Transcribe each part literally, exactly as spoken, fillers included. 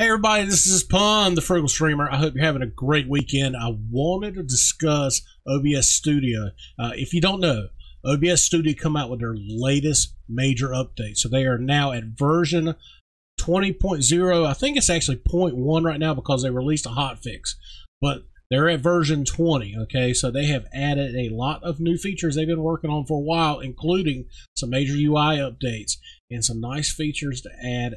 Hey everybody, this is Pun, the Frugal Streamer. I hope you're having a great weekend. I wanted to discuss O B S Studio. Uh, if you don't know, O B S Studio come out with their latest major update. So they are now at version twenty point oh. I think it's actually point one right now because they released a hotfix. But they're at version twenty, okay? So they have added a lot of new features they've been working on for a while, including some major U I updates and some nice features to add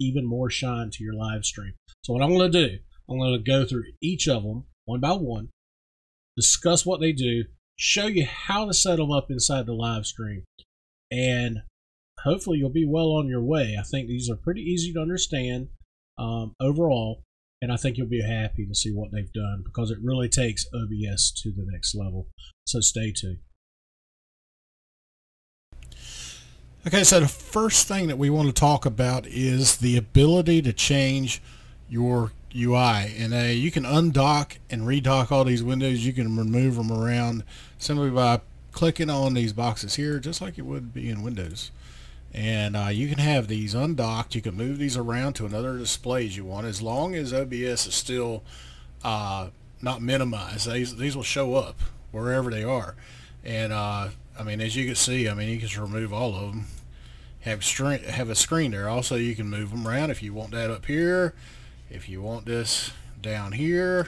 even more shine to your live stream. So what I'm going to do, I'm going to go through each of them one by one, discuss what they do, show you how to set them up inside the live stream, and hopefully you'll be well on your way. I think these are pretty easy to understand um, overall, and I think you'll be happy to see what they've done because it really takes O B S to the next level. So stay tuned. Okay, so the first thing that we want to talk about is the ability to change your U I. And uh, you can undock and redock all these windows. You can remove them around simply by clicking on these boxes here, just like it would be in Windows. And uh, you can have these undocked. You can move these around to another display as you want, as long as O B S is still uh, not minimized. These, these will show up wherever they are. And uh, I mean, as you can see, I mean, you can just remove all of them. Have screen, have a screen there. Also, you can move them around if you want that up here. If you want this down here,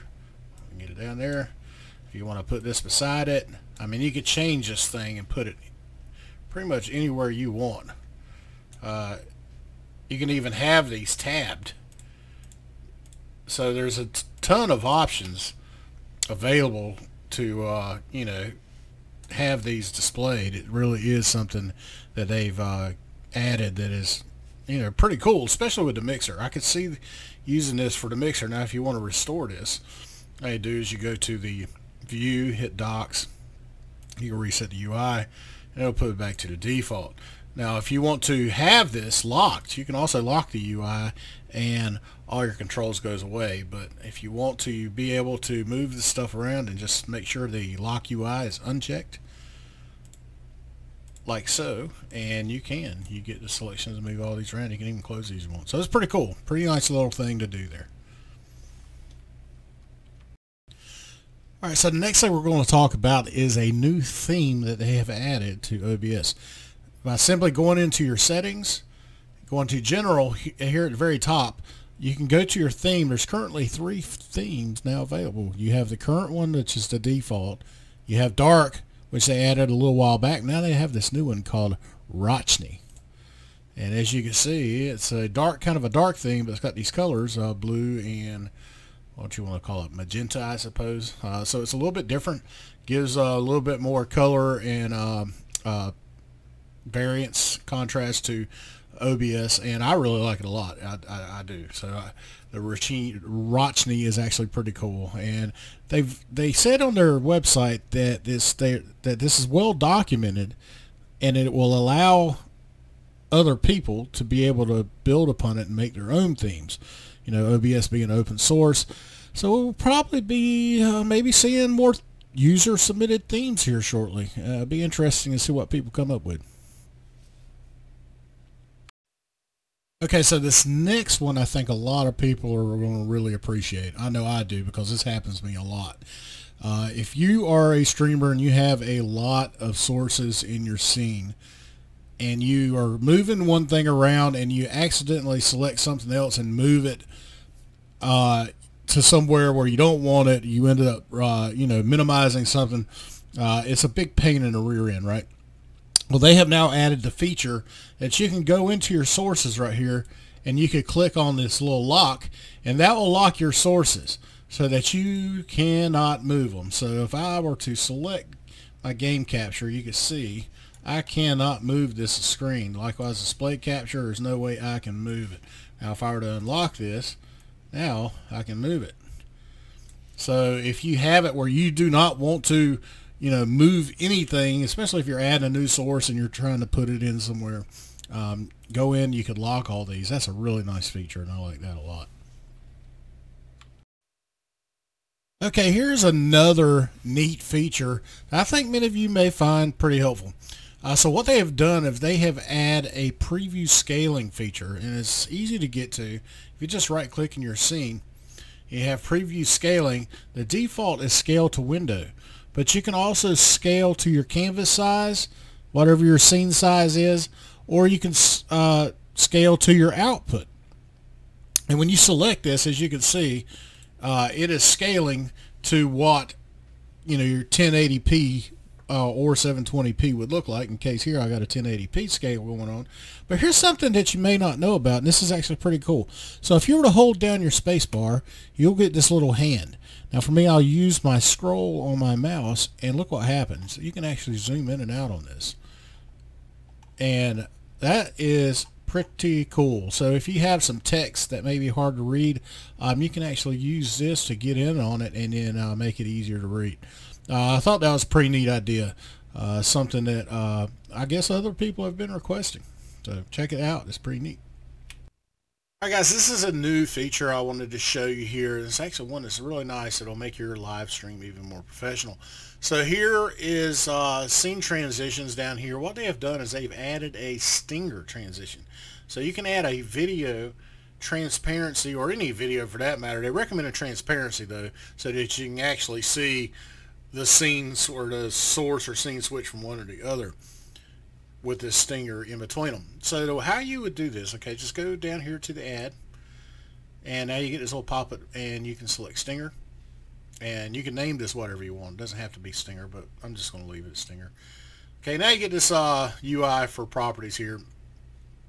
get it down there. If you want to put this beside it, I mean, you could change this thing and put it pretty much anywhere you want. Uh, you can even have these tabbed. So there's a ton of options available to, uh, you know, have these displayed. It really is something that they've uh, added that is, you know, pretty cool, especially with the mixer. I could see using this for the mixer. Now, if you want to restore this, all you do is you go to the view, hit docs, you can reset the U I, and it'll put it back to the default. Now, if you want to have this locked, you can also lock the U I and all your controls goes away. But if you want to be able to move the stuff around and just make sure the lock U I is unchecked, like so, and you can. You get the selections to move all these around. You can even close these if you want. So it's pretty cool. Pretty nice little thing to do there. All right, so the next thing we're going to talk about is a new theme that they have added to O B S. By simply going into your settings, going to general here at the very top, you can go to your theme. There's currently three themes now available. You have the current one, which is the default. You have dark, which they added a little while back. Now they have this new one called Rachni. And as you can see, it's a dark, kind of a dark theme, but it's got these colors, uh, blue and what you want to call it, magenta, I suppose. Uh, so it's a little bit different. Gives uh, a little bit more color and uh, uh, variance, contrast to O B S, and I really like it a lot. I, I, I do. So I, the Rachni is actually pretty cool, and they've they said on their website that this they that this is well documented, and it will allow other people to be able to build upon it and make their own themes. You know, O B S being open source, so we'll probably be uh, maybe seeing more user submitted themes here shortly. Uh, it'll be interesting to see what people come up with. Okay, so this next one I think a lot of people are going to really appreciate. I know I do because this happens to me a lot. Uh, if you are a streamer and you have a lot of sources in your scene and you are moving one thing around and you accidentally select something else and move it uh, to somewhere where you don't want it, you ended up uh, you know, minimizing something. Uh, it's a big pain in the rear end, right? Well, they have now added the feature that you can go into your sources right here and you could click on this little lock and that will lock your sources so that you cannot move them. So if I were to select my game capture, you can see I cannot move this screen. Likewise, display capture, there's no way I can move it. Now, if I were to unlock this, now I can move it. So if you have it where you do not want to, you know, move anything, especially if you're adding a new source and you're trying to put it in somewhere, um, go in, you could lock all these. That's a really nice feature and I like that a lot. Okay, here's another neat feature that I think many of you may find pretty helpful. Uh, so what they have done is they have added a preview scaling feature, and it's easy to get to. If you just right click in your scene, you have preview scaling. The default is scale to window, but you can also scale to your canvas size, whatever your scene size is, or you can uh, scale to your output. And when you select this, as you can see, uh, it is scaling to what, you know, your ten eighty p uh, or seven twenty p would look like. In case here, I got a ten eighty p scale going on. But here's something that you may not know about, and this is actually pretty cool. So if you were to hold down your space bar, you'll get this little hand. Now for me, I'll use my scroll on my mouse, and look what happens. You can actually zoom in and out on this. And that is pretty cool. So if you have some text that may be hard to read, um, you can actually use this to get in on it and then uh, make it easier to read. Uh, I thought that was a pretty neat idea, uh, something that uh, I guess other people have been requesting. So check it out. It's pretty neat. All right, guys, this is a new feature I wanted to show you here. It's actually one that's really nice. It'll make your live stream even more professional. So here is uh, scene transitions down here. What they have done is they've added a stinger transition. So you can add a video transparency, or any video for that matter. They recommend a transparency, though, so that you can actually see the scenes or the source or scene switch from one to the other, with this stinger in between them. So how you would do this, okay, just go down here to the ad, and now you get this little pop-up, and you can select stinger, and you can name this whatever you want. It doesn't have to be stinger, but I'm just going to leave it stinger. Okay, now you get this uh, U I for properties here,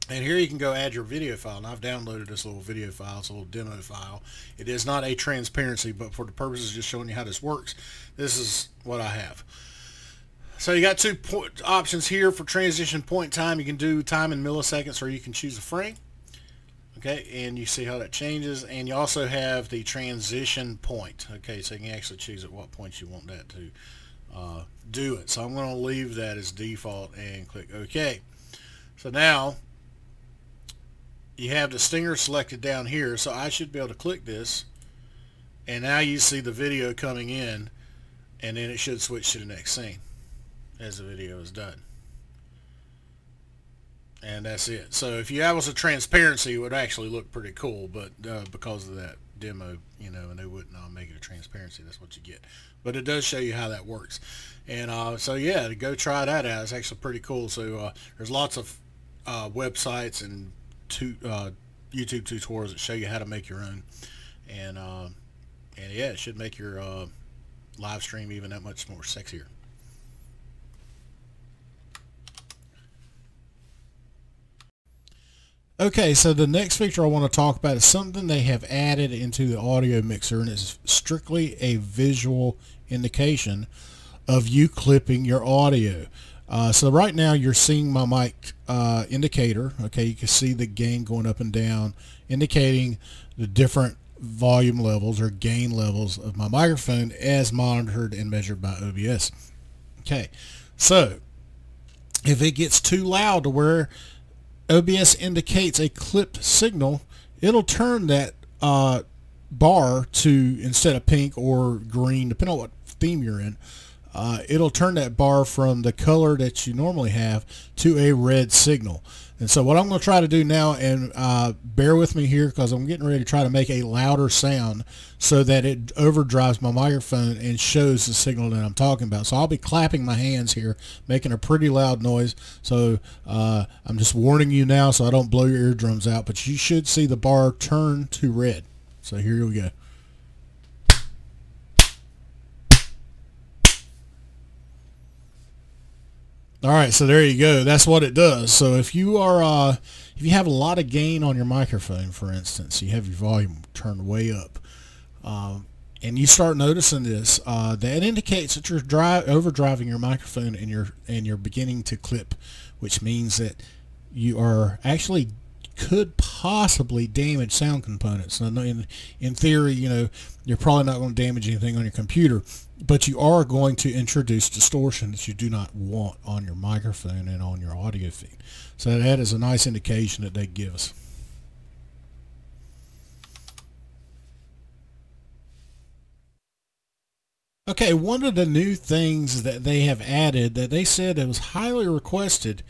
and here you can go add your video file, and I've downloaded this little video file. It's a little demo file. It is not a transparency, but for the purposes of just showing you how this works, this is what I have. So you got two point options here for transition point time. You can do time in milliseconds, or you can choose a frame. Okay, and you see how that changes. And you also have the transition point. Okay, so you can actually choose at what point you want that to uh, do it. So I'm going to leave that as default and click OK. So now you have the stinger selected down here. So I should be able to click this. And now you see the video coming in. And then it should switch to the next scene as the video is done. And that's it. So if you have us a transparency, it would actually look pretty cool, but uh, because of that demo, you know, and they wouldn't uh, make it a transparency, that's what you get. But it does show you how that works. And uh, so yeah, to go try that out. It's actually pretty cool. So uh, there's lots of uh, websites and to, uh, YouTube tutorials that show you how to make your own. And, uh, and yeah, it should make your uh, live stream even that much more sexier. Okay, so the next feature I want to talk about is something they have added into the audio mixer, and it's strictly a visual indication of you clipping your audio. Uh, so right now you're seeing my mic uh, indicator. Okay, you can see the gain going up and down, indicating the different volume levels or gain levels of my microphone as monitored and measured by O B S. Okay, so if it gets too loud to where O B S indicates a clipped signal, it'll turn that uh, bar to, instead of pink or green, depending on what theme you're in, uh, it'll turn that bar from the color that you normally have to a red signal. And so what I'm going to try to do now, and uh, bear with me here because I'm getting ready to try to make a louder sound so that it overdrives my microphone and shows the signal that I'm talking about. So I'll be clapping my hands here, making a pretty loud noise. So uh, I'm just warning you now so I don't blow your eardrums out, but you should see the bar turn to red. So here we go. All right, so there you go. That's what it does. So if you are, uh, if you have a lot of gain on your microphone, for instance, you have your volume turned way up, um, and you start noticing this, uh, that indicates that you're dry, overdriving your microphone, and you're and you're beginning to clip, which means that you are actually could possibly damage sound components. Now, in in theory, you know, you're probably not going to damage anything on your computer, but you are going to introduce distortion that you do not want on your microphone and on your audio feed. So that is a nice indication that they give us. Okay, one of the new things that they have added that they said it was highly requested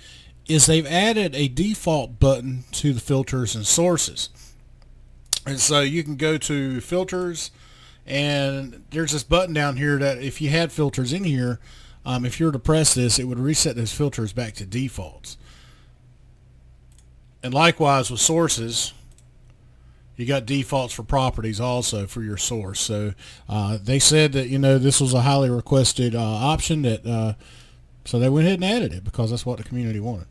is they've added a default button to the filters and sources. And so you can go to filters, and there's this button down here that if you had filters in here, um, if you were to press this, it would reset those filters back to defaults. And likewise with sources, you got defaults for properties also for your source. So uh, they said that, you know, this was a highly requested uh, option, that uh, so they went ahead and added it because that's what the community wanted.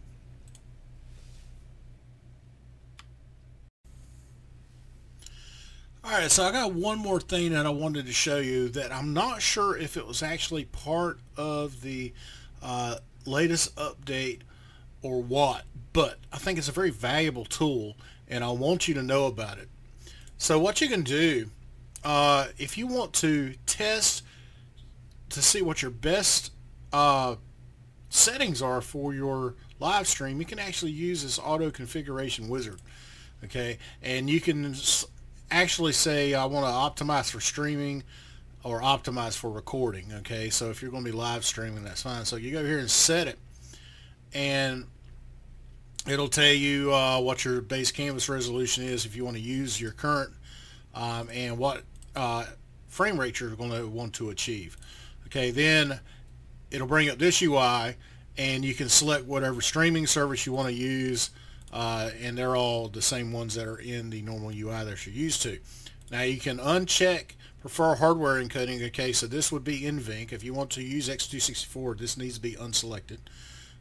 All right, so I got one more thing that I wanted to show you that I'm not sure if it was actually part of the uh, latest update or what, but I think it's a very valuable tool and I want you to know about it. So what you can do, uh, if you want to test to see what your best uh, settings are for your live stream, you can actually use this auto configuration wizard, okay? And you can actually say, I want to optimize for streaming or optimize for recording, okay? So if you're going to be live streaming, that's fine. So you go here and set it, and it'll tell you uh, what your base canvas resolution is if you want to use your current, um, and what uh, frame rate you're going to want to achieve. Okay, then it'll bring up this U I, and you can select whatever streaming service you want to use, uh, and they're all the same ones that are in the normal U I that you're used to. Now you can uncheck prefer hardware encoding. Okay, so this would be N V E N C. If you want to use x two sixty-four, this needs to be unselected.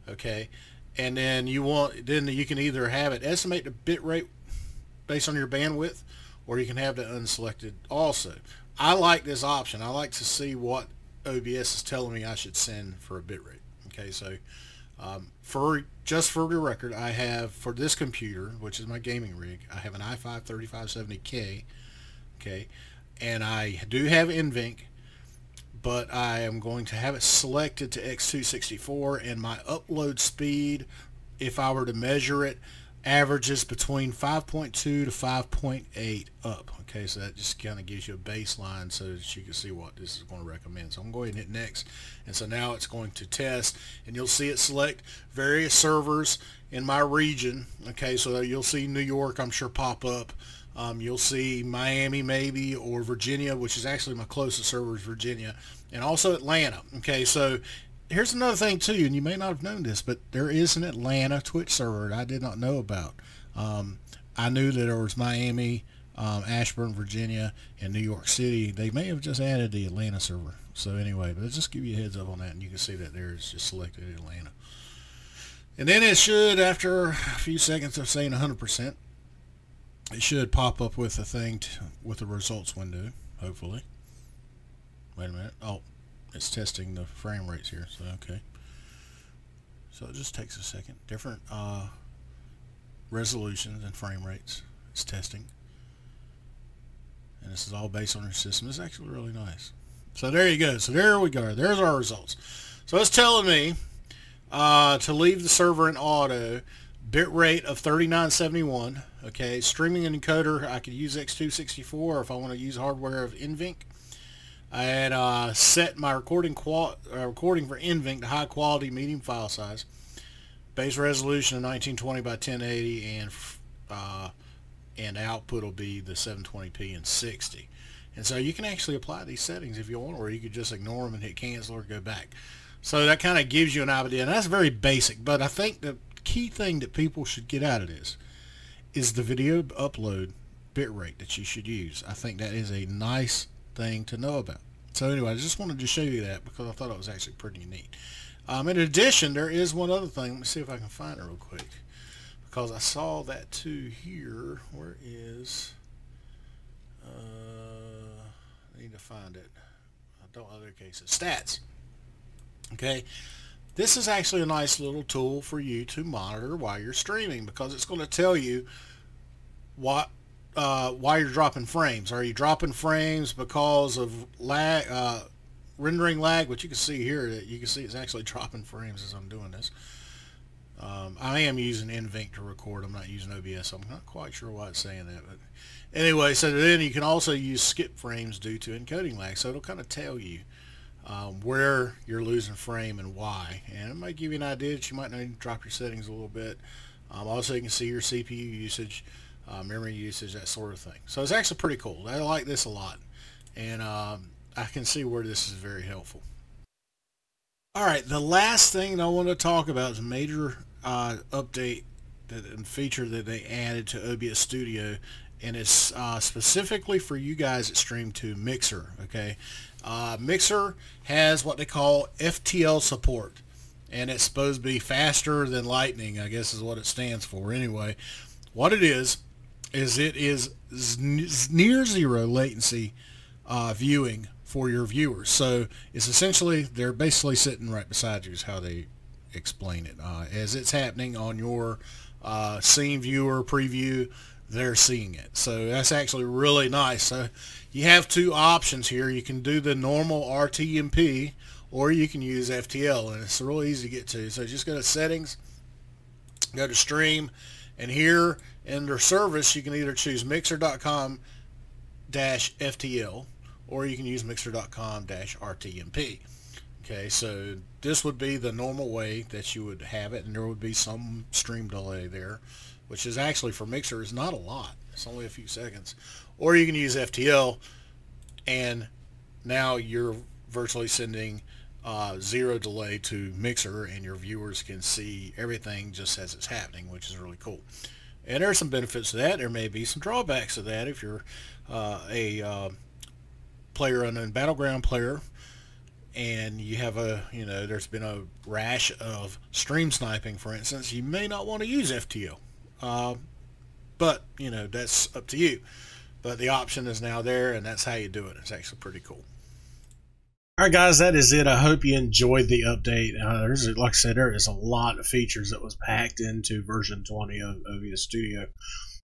Okay. And then you want, then you can either have it estimate the bit rate based on your bandwidth, or you can have that unselected also. I like this option. I like to see what O B S is telling me I should send for a bit rate. Okay, so um, for just for the record, I have for this computer, which is my gaming rig, I have an i five thirty-five seventy K. Okay, and I do have N V E N C, but I am going to have it selected to x two sixty-four, and my upload speed, if I were to measure it, averages between five point two to five point eight up. Okay, so that just kind of gives you a baseline so that you can see what this is going to recommend. So I'm going to hit next, and so now it's going to test, and you'll see it select various servers in my region. Okay, so you'll see New York, I'm sure, pop up. Um, you'll see Miami maybe, or Virginia, which is actually my closest server is Virginia, and also Atlanta. Okay, so here's another thing too, and you may not have known this, but there is an Atlanta Twitch server that I did not know about. Um, I knew that there was Miami, um, Ashburn, Virginia, and New York City. They may have just added the Atlanta server. So anyway, but let's just give you a heads up on that, and you can see that there is just selected Atlanta. And then it should, after a few seconds of saying one hundred percent, it should pop up with a thing to, with the results window, hopefully. Wait a minute. Oh, it's testing the frame rates here. So, okay. So it just takes a second. Different uh, resolutions and frame rates. It's testing. And this is all based on your system. It's actually really nice. So there you go. So there we go. There's our results. So it's telling me uh, to leave the server in auto. Bit rate of thirty-nine seventy-one. Okay, streaming and encoder, I could use x two sixty-four, or if I want to use hardware of N V E N C. I had uh, set my recording qual uh, recording for N V E N C to high quality, medium file size, base resolution of nineteen twenty by ten eighty, and uh, and output will be the seven twenty P and sixty. And so you can actually apply these settings if you want, or you could just ignore them and hit cancel or go back. So that kind of gives you an idea, and that's very basic, but I think the key thing that people should get out of this is the video upload bitrate that you should use. I think that is a nice thing to know about. So anyway, I just wanted to show you that because I thought it was actually pretty neat. Um, in addition, there is one other thing. Let me see if I can find it real quick, because I saw that too here. Where is, uh, I need to find it. I don't other cases. Stats. Okay. This is actually a nice little tool for you to monitor while you're streaming, because it's going to tell you what, uh, why you're dropping frames. Are you dropping frames because of lag, uh, rendering lag, which you can see here, that you can see it's actually dropping frames as I'm doing this. Um, I am using N V E N C to record. I'm not using O B S. I'm not quite sure why it's saying that, but anyway, so then you can also use skip frames due to encoding lag. So it'll kind of tell you um, where you're losing frame and why. And it might give you an idea that you might need to drop your settings a little bit. Um, also, you can see your C P U usage, uh, memory usage, that sort of thing. So it's actually pretty cool. I like this a lot. And um, I can see where this is very helpful. All right, the last thing I want to talk about is a major uh, update that, and feature that they added to O B S Studio, and it's uh, specifically for you guys that stream to Mixer, okay? Uh, Mixer has what they call F T L support, and it's supposed to be faster than lightning, I guess is what it stands for. Anyway, what it is, is it is near zero latency uh, viewing for your viewers. So it's essentially, they're basically sitting right beside you is how they explain it. Uh, as it's happening on your uh, scene viewer preview, they're seeing it. So that's actually really nice. So you have two options here. You can do the normal R T M P or you can use F T L, and it's really easy to get to. So just go to settings, go to stream, and here under service you can either choose mixer dot com dash F T L or you can use mixer dot com dash R T M P. Okay, so this would be the normal way that you would have it, and there would be some stream delay there, which is actually for Mixer is not a lot. It's only a few seconds. Or you can use F T L, and now you're virtually sending uh, zero delay to Mixer, and your viewers can see everything just as it's happening, which is really cool. And there are some benefits to that. There may be some drawbacks to that if you're uh, a... Uh, PlayerUnknown's Battleground player, and you have a, you know, there's been a rash of stream sniping, for instance, you may not want to use F T L, uh, but you know, that's up to you. But the option is now there, and that's how you do it. It's actually pretty cool. All right, guys, that is it. I hope you enjoyed the update. Uh, there's, like I said, there is a lot of features that was packed into version twenty of O B S Studio.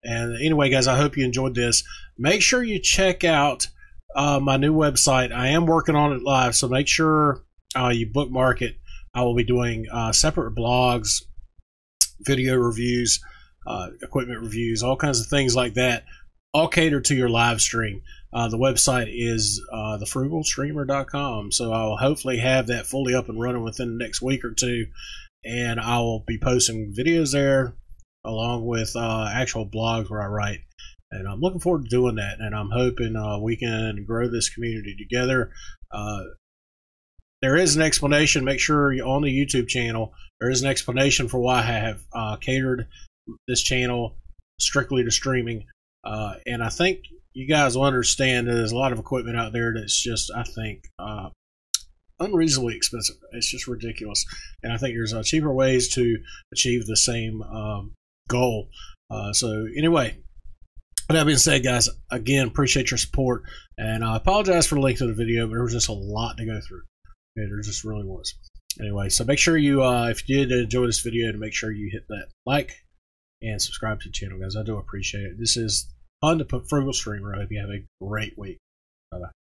And anyway, guys, I hope you enjoyed this. Make sure you check out Uh, my new website. I am working on it live, so make sure uh, you bookmark it. I will be doing uh, separate blogs, video reviews, uh, equipment reviews, all kinds of things like that, all catered to your live stream. Uh, the website is uh, the frugal streamer dot com, so I will hopefully have that fully up and running within the next week or two, and I will be posting videos there along with uh, actual blogs where I write. And I'm looking forward to doing that, and I'm hoping uh, we can grow this community together. Uh, there is an explanation. Make sure you're on the YouTube channel. There is an explanation for why I have uh, catered this channel strictly to streaming. Uh, and I think you guys will understand that there's a lot of equipment out there that's just, I think, uh, unreasonably expensive. It's just ridiculous. And I think there's uh, cheaper ways to achieve the same um, goal. Uh, so anyway. But that being said, guys, again, appreciate your support, and I apologize for the length of the video, but there was just a lot to go through. Okay, there just really was. Anyway, so make sure you, uh, if you did enjoy this video, to make sure you hit that like and subscribe to the channel, guys. I do appreciate it. This is fun to put Frugal Streamer. I hope you have a great week. Bye-bye.